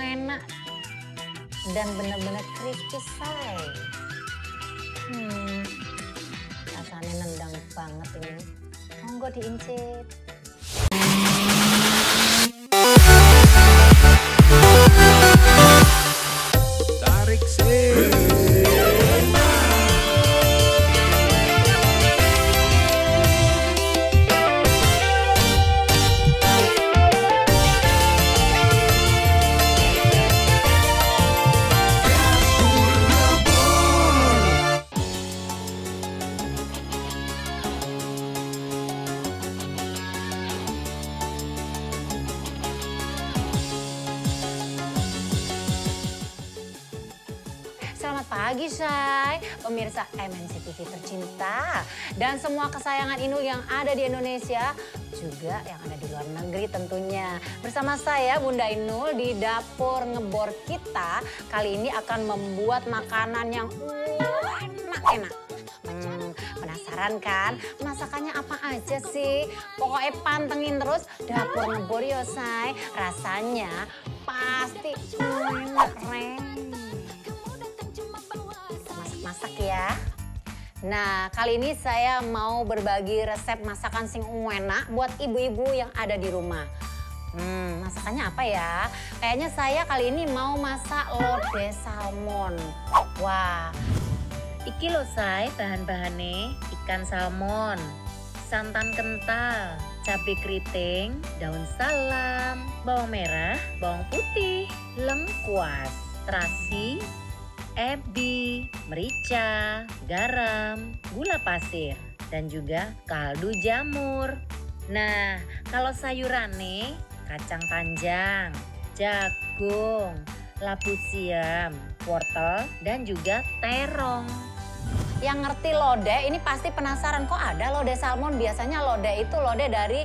enak dan benar-benar crispy say. Rasanya nendang banget ini. Monggo diincip. Tarik sih. Selamat pagi, Shay. Pemirsa MNC TV tercinta. Dan semua kesayangan Inul yang ada di Indonesia, juga yang ada di luar negeri tentunya. Bersama saya, Bunda Inul, di Dapur Ngebor kita. Kali ini akan membuat makanan yang enak-enak. Penasaran kan? Masakannya apa aja sih? Pokoknya pantengin terus Dapur Ngebor yo, Shay. Rasanya pasti enak-enak. Masak ya. Nah, kali ini saya mau berbagi resep masakan sing enak buat ibu-ibu yang ada di rumah. Masakannya apa ya? Kayaknya saya kali ini mau masak lodeh salmon. Wah, iki lho Say bahan-bahannya. Ikan salmon, santan kental, cabai keriting, daun salam, bawang merah, bawang putih, lengkuas, terasi, ebi, merica, garam, gula pasir, dan juga kaldu jamur. Nah, kalau sayuran nih, kacang panjang, jagung, labu siam, wortel, dan juga terong. Yang ngerti lodeh ini pasti penasaran, kok ada lodeh salmon? Biasanya lodeh itu lodeh dari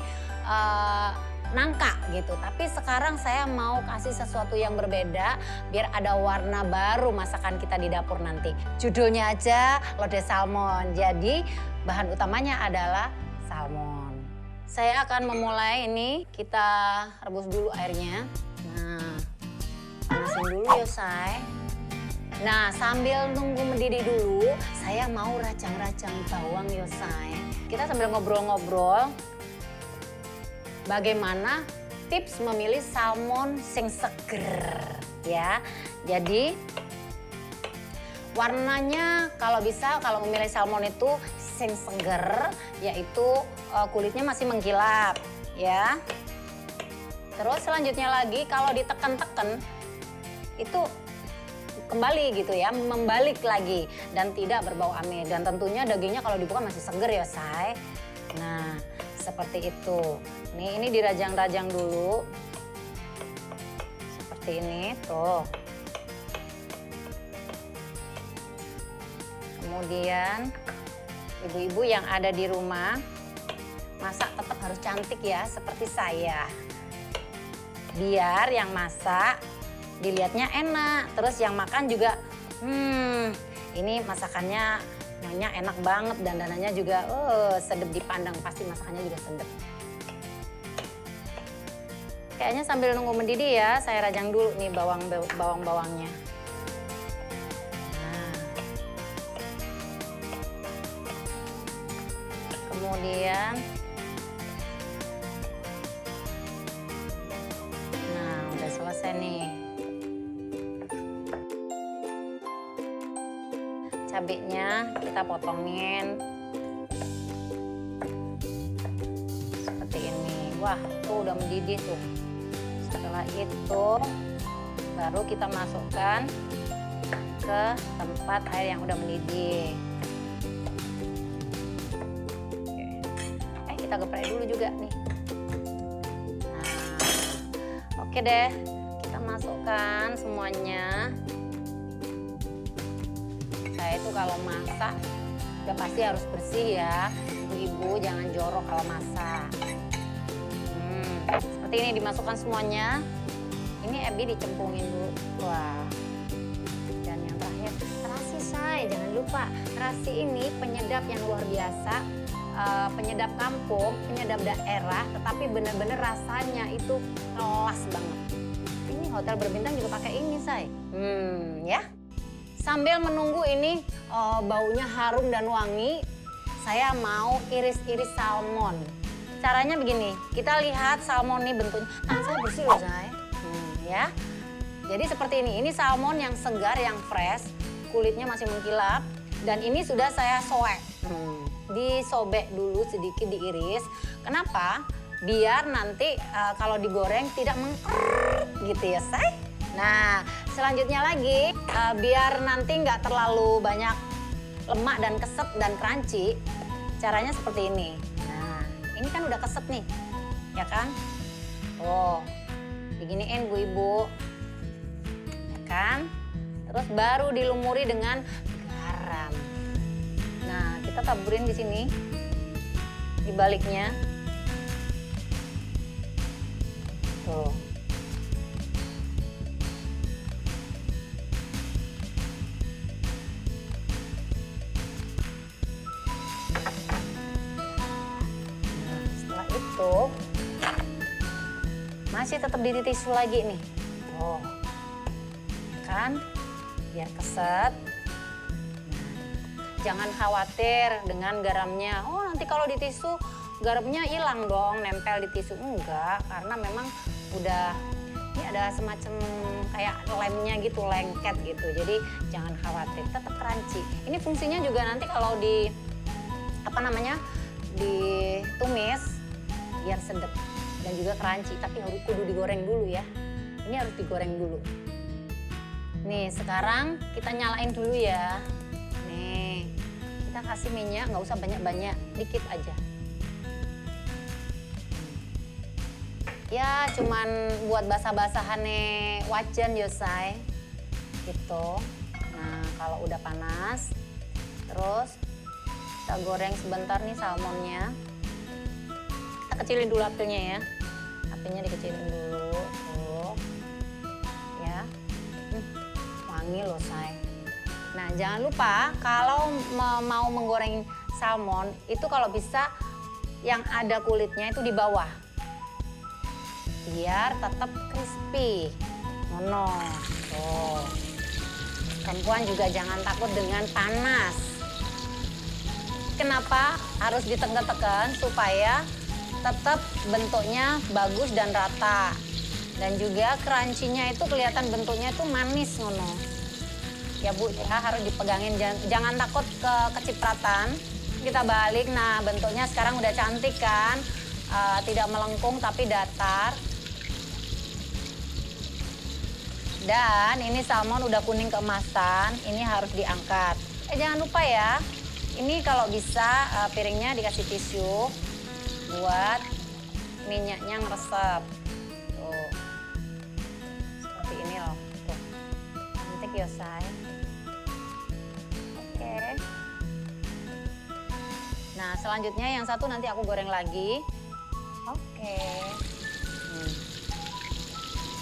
nangka gitu, tapi sekarang saya mau kasih sesuatu yang berbeda biar ada warna baru masakan kita di dapur nanti. Judulnya aja lodeh salmon, jadi bahan utamanya adalah salmon. Saya akan memulai ini, kita rebus dulu airnya. Nah, panasin dulu ya Say. Nah, sambil nunggu mendidih dulu, saya mau rajang-rajang bawang ya Say. Kita sambil ngobrol-ngobrol bagaimana tips memilih salmon sing seger ya. Jadi warnanya kalau bisa, kalau memilih salmon itu sing seger, yaitu kulitnya masih mengkilap ya. Terus selanjutnya lagi kalau diteken-teken itu kembali gitu ya, membalik lagi dan tidak berbau ame, dan tentunya dagingnya kalau dibuka masih seger ya Say. Nah, seperti itu. Nih, ini dirajang-rajang dulu. Seperti ini, tuh. Kemudian, ibu-ibu yang ada di rumah, masak tetap harus cantik ya, seperti saya. Biar yang masak dilihatnya enak, terus yang makan juga, ini masakannya nyonya enak banget, dandanannya juga sedep dipandang, pasti masakannya juga sedep. Kayaknya sambil nunggu mendidih ya, saya rajang dulu nih bawang-bawangnya. Nah. Kemudian, nah udah selesai nih. Cabenya kita potongin seperti ini. Wah, tuh udah mendidih tuh. Setelah itu baru kita masukkan ke tempat air yang udah mendidih. Oke. Kita geprek dulu juga nih. Nah, oke deh, kita masukkan semuanya. Saya itu kalau masak udah pasti harus bersih ya, ibu-ibu jangan jorok kalau masak. Seperti ini dimasukkan semuanya. Ini ebi dicemplungin dulu. Wah. Dan yang terakhir terasi Say, jangan lupa terasi ini penyedap yang luar biasa, penyedap kampung, penyedap daerah, tetapi benar-benar rasanya itu kelas banget. Ini hotel berbintang juga pakai ini, Say. Ya. Sambil menunggu ini baunya harum dan wangi, saya mau iris-iris salmon. Caranya begini, kita lihat salmon nih bentuknya. Tangan saya bersih loh, Say. Ya. Jadi seperti ini salmon yang segar, yang fresh, kulitnya masih mengkilap. Dan ini sudah saya sobek. Disobek dulu sedikit, diiris. Kenapa? Biar nanti kalau digoreng tidak mengker gitu ya, Say. Nah, selanjutnya lagi biar nanti nggak terlalu banyak lemak dan keset dan crunchy, caranya seperti ini. Nah, ini kan udah keset nih, ya kan? Oh, diginiin Bu Ibu, ya kan? Terus baru dilumuri dengan garam. Nah, kita taburin di sini, di baliknya. Tuh. Nah, setelah itu masih tetap ditisu lagi nih. Oh, kan biar keset. Jangan khawatir dengan garamnya. Oh, nanti kalau ditisu garamnya hilang dong, nempel di tisu. Enggak, karena memang udah ini ada semacam kayak lemnya gitu, lengket gitu. Jadi jangan khawatir, tetap crunchy. Ini fungsinya juga nanti kalau di ditumis biar sedap dan juga crunchy, tapi harus kudu digoreng dulu ya. Ini harus digoreng dulu. Nih, sekarang kita nyalain dulu ya. Nih, kita kasih minyak, nggak usah banyak-banyak, dikit aja. Ya, cuman buat basah-basahannya wajan ya, Say. Gitu. Nah, kalau udah panas, terus kita goreng sebentar nih salmonnya. Kita kecilin dulu apinya ya. Apinya dikecilin dulu. Tuh. Ya. Wangi loh, Say. Nah, jangan lupa kalau mau menggoreng salmon, itu kalau bisa yang ada kulitnya itu di bawah. Biar tetap crispy. Tuh. Perempuan juga jangan takut dengan panas. Kenapa? Harus ditekan-tekan supaya tetap bentuknya bagus dan rata. Dan juga crunchy-nya itu kelihatan bentuknya itu manis, ngono. Ya Bu, ya harus dipegangin, jangan takut kecipratan. Kita balik, nah bentuknya sekarang udah cantik kan? Tidak melengkung tapi datar. Dan ini salmon udah kuning keemasan, ini harus diangkat. Jangan lupa ya, ini kalau bisa piringnya dikasih tisu buat minyaknya ngeresep. Tuh, seperti ini loh. Tuh, cantik ya, Say. Oke. Nah, selanjutnya yang satu nanti aku goreng lagi. Oke.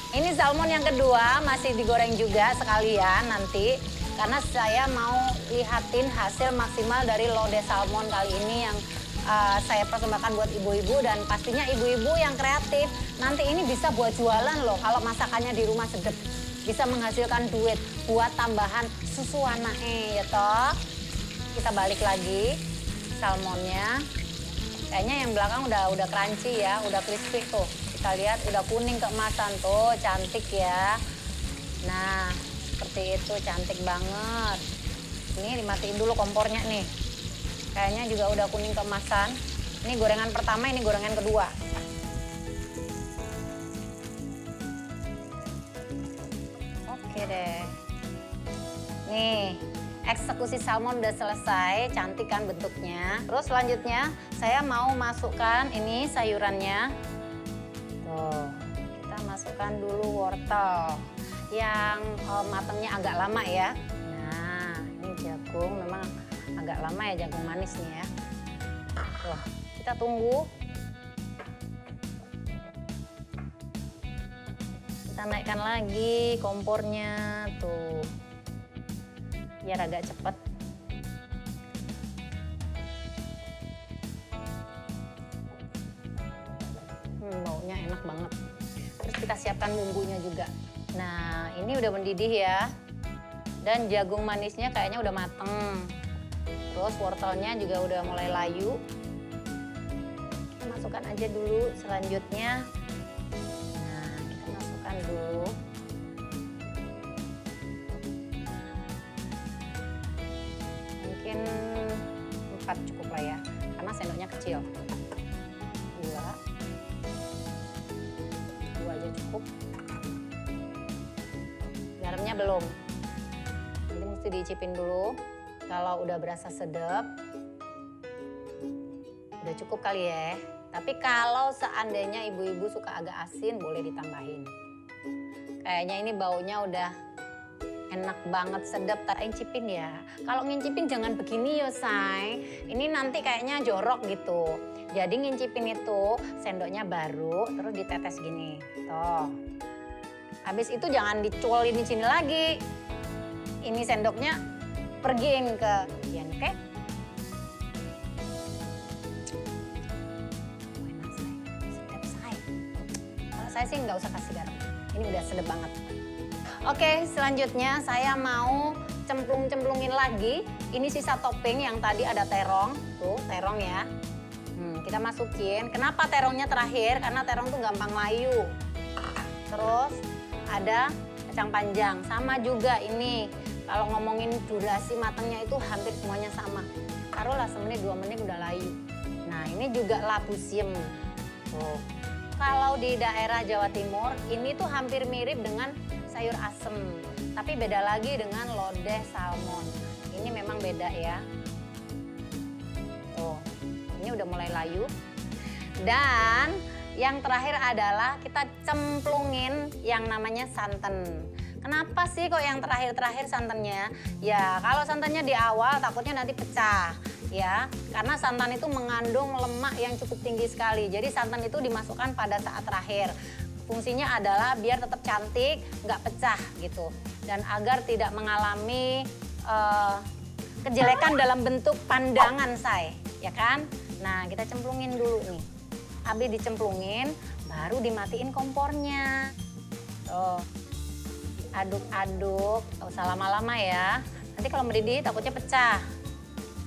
Ini salmon yang kedua masih digoreng juga sekalian nanti. Karena saya mau lihatin hasil maksimal dari Lodeh Salmon kali ini yang saya persembahkan buat ibu-ibu. Dan pastinya ibu-ibu yang kreatif nanti ini bisa buat jualan loh. Kalau masakannya di rumah sedep. Bisa menghasilkan duit buat tambahan susu anaknya ya toh. Kita balik lagi salmonnya. Kayaknya yang belakang udah crunchy ya, udah crispy tuh. Kita lihat udah kuning keemasan tuh, cantik ya. Nah, seperti itu, cantik banget. Ini dimatiin dulu kompornya nih. Kayaknya juga udah kuning keemasan. Ini gorengan pertama, ini gorengan kedua. Oke deh. Nih. Eksekusi salmon udah selesai, cantik kan bentuknya. Terus selanjutnya saya mau masukkan ini sayurannya. Tuh, kita masukkan dulu wortel yang matangnya agak lama ya. Nah, ini jagung memang agak lama ya, jagung manis nih ya. Tuh, kita tunggu. Kita naikkan lagi kompornya tuh. Biar agak cepet. Baunya enak banget. Terus kita siapkan bumbunya juga. Nah, ini udah mendidih ya. Dan jagung manisnya kayaknya udah mateng. Terus wortelnya juga udah mulai layu. Kita masukkan aja dulu selanjutnya. Nah, kita masukkan dulu. Mungkin 4 cukup lah ya, karena sendoknya kecil. 2 aja cukup. Garamnya belum. Nanti mesti diicipin dulu. Kalau udah berasa sedap, udah cukup kali ya. Tapi kalau seandainya ibu-ibu suka agak asin, boleh ditambahin. Kayaknya ini baunya udah enak banget, sedap. Tarain cipin ya. Kalau ngincipin jangan begini ya, say. Ini nanti kayaknya jorok gitu. Jadi ngincipin itu sendoknya baru, terus ditetes gini. Tuh. Habis itu jangan diculin di sini lagi. Ini sendoknya pergiin ke Dian, oke? Enak, say. Sedap, say. Kalau saya sih nggak usah kasih garam. Ini udah sedap banget. Oke, selanjutnya saya mau cemplung-cemplungin lagi. Ini sisa topping yang tadi ada terong. Tuh, terong ya. Kita masukin. Kenapa terongnya terakhir? Karena terong tuh gampang layu. Terus ada kacang panjang. Sama juga ini. Kalau ngomongin durasi matangnya itu hampir semuanya sama. Taruhlah semenit 2 menit udah layu. Nah, ini juga labu siem. Tuh. Kalau di daerah Jawa Timur ini tuh hampir mirip dengan sayur asem. Tapi beda lagi dengan lodeh salmon. Ini memang beda ya. Tuh. Ini udah mulai layu. Dan yang terakhir adalah kita cemplungin yang namanya santan. Kenapa sih kok yang terakhir-terakhir santannya? Ya kalau santannya di awal takutnya nanti pecah ya. Karena santan itu mengandung lemak yang cukup tinggi sekali. Jadi santan itu dimasukkan pada saat terakhir. Fungsinya adalah biar tetap cantik, nggak pecah gitu. Dan agar tidak mengalami kejelekan dalam bentuk pandangan, say. Ya kan? Nah, kita cemplungin dulu nih. Habis dicemplungin, baru dimatiin kompornya. Tuh. Aduk-aduk, nggak usah lama-lama ya. Nanti kalau mendidih takutnya pecah.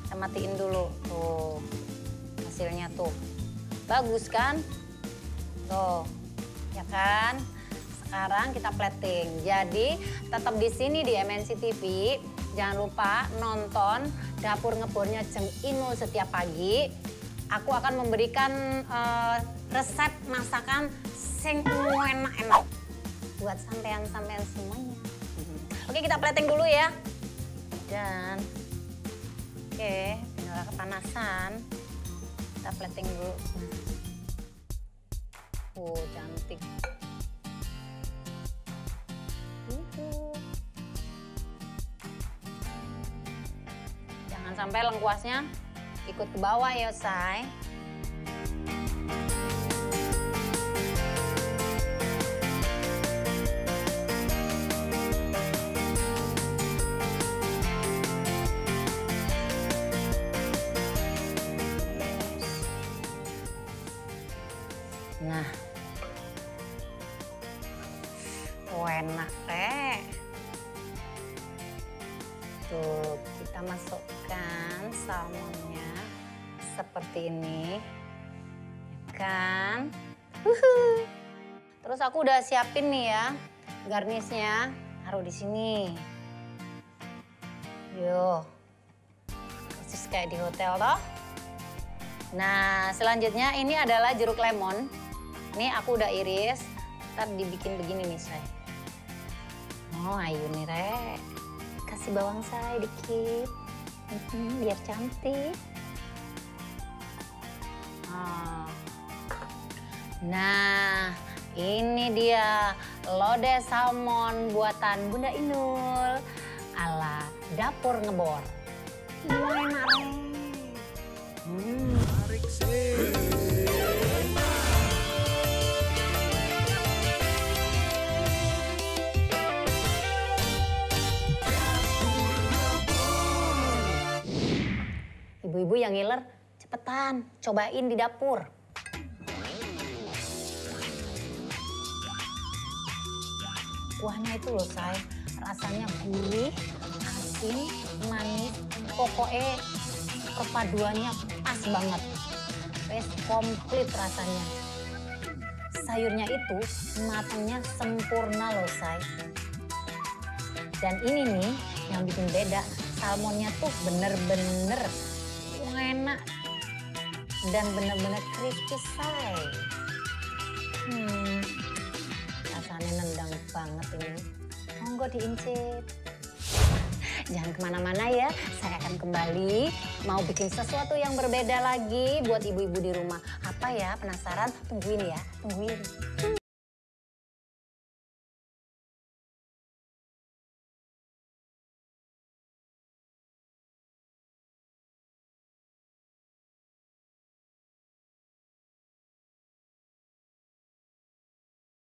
Kita matiin dulu. Tuh. Hasilnya tuh. Bagus kan? Tuh. Ya kan? Sekarang kita plating. Jadi, tetap di sini di MNC TV. Jangan lupa nonton Dapur Ngebornya Jeng Inul setiap pagi. Aku akan memberikan resep masakan sing enak-enak buat sampean-sampean semuanya. Oke, kita plating dulu ya. Dan oke, tinggal kepanasan. Kita plating dulu. Oh, cantik. Sampai lengkuasnya ikut ke bawah ya, say. Nah. Enak, Teh. Tuh, kita masukkan salmonnya seperti ini, kan? Wuhu. Terus aku udah siapin nih ya, garnisnya taruh di sini. Yo, persis kayak di hotel toh. Nah, selanjutnya ini adalah jeruk lemon. Ini aku udah iris, ntar dibikin begini nih, say. Oh, ayo nih, Re. Kasih bawang, say, dikit. Biar cantik. Nah, ini dia lodeh salmon buatan Bunda Inul ala Dapur Ngebor. Menarik sih. Ibu-ibu yang ngiler, cepetan cobain di dapur. kuahnya itu loh, Say. Rasanya gurih, asin, manis, pokoknya perpaduannya pas banget. Wes komplit rasanya. Sayurnya itu matangnya sempurna loh, Say. Dan ini nih yang bikin beda, salmonnya tuh bener-bener enak dan bener-bener crispy, Say. Rasanya nendang banget ini. Monggo diincip. Jangan kemana-mana ya, saya akan kembali mau bikin sesuatu yang berbeda lagi buat ibu-ibu di rumah. Apa ya, penasaran? Tungguin ya, tungguin.